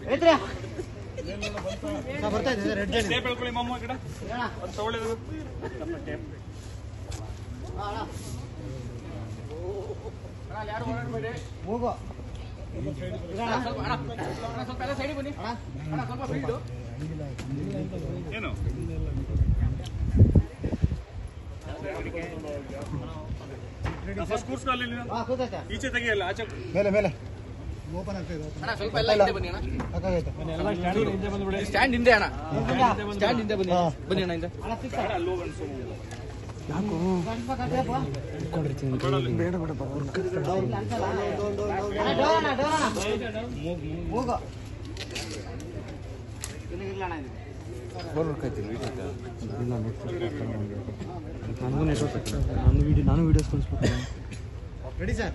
Hello. Open up. Stand in there. Stand in there. Ready, sir?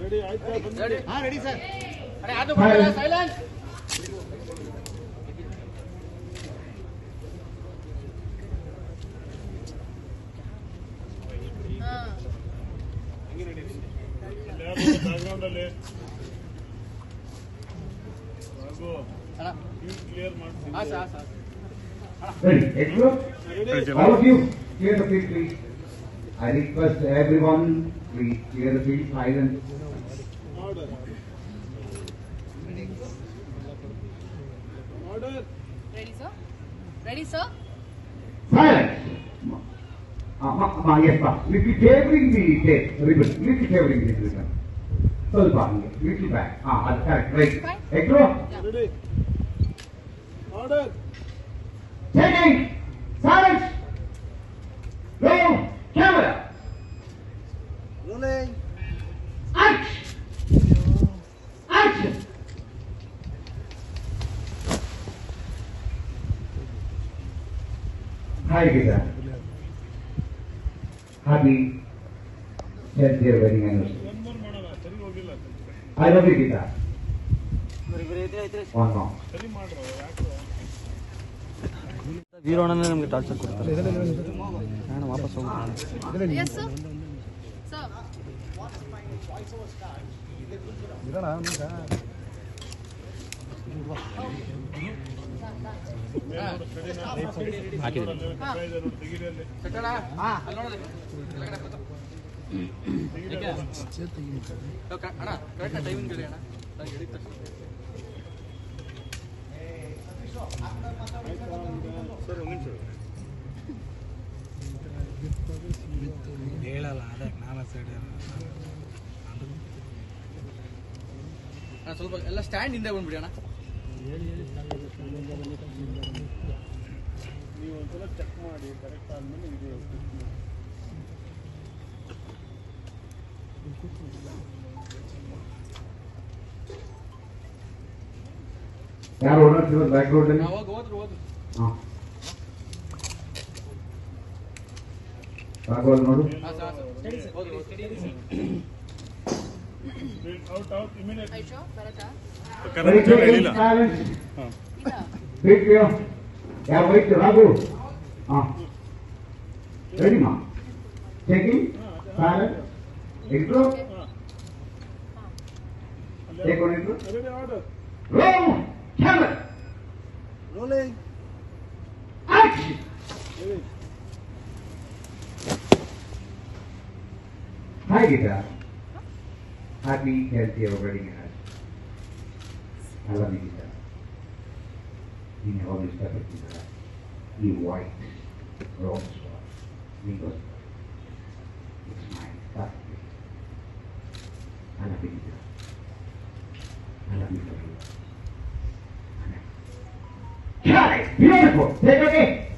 Ready, sir. Silence. Ready. All of you, clear the field, please. I request everyone, please clear the field, silence. Order. Ready, sir? Ready, sir? Silence. Yes, sir. Little favoring the ribbon. Little favoring the ribbon. Little back. Correct. Right. Agro. Ready. Order. Checking. Silence. Roll. Camera. Rolling. Action. Hi, Giza. Happy 10th year wedding anniversary. I love you, Giza. One more. Zero on the torture. Yes, sir. Sir. Once my voiceover starts, they put it on. Stand in there, back road. Out immediately. Ready, ma? Checking. Silent. Intro. Take on intro. Roll. Camera. Rolling. Action. Hi, Gita. Happy, healthy, already had. I love you, Gita. You know all this stuff, Gita. You white, rose, needles. It's mine, that's it. I love you, Gita. I love you for you. Got it! Beautiful! Take it again!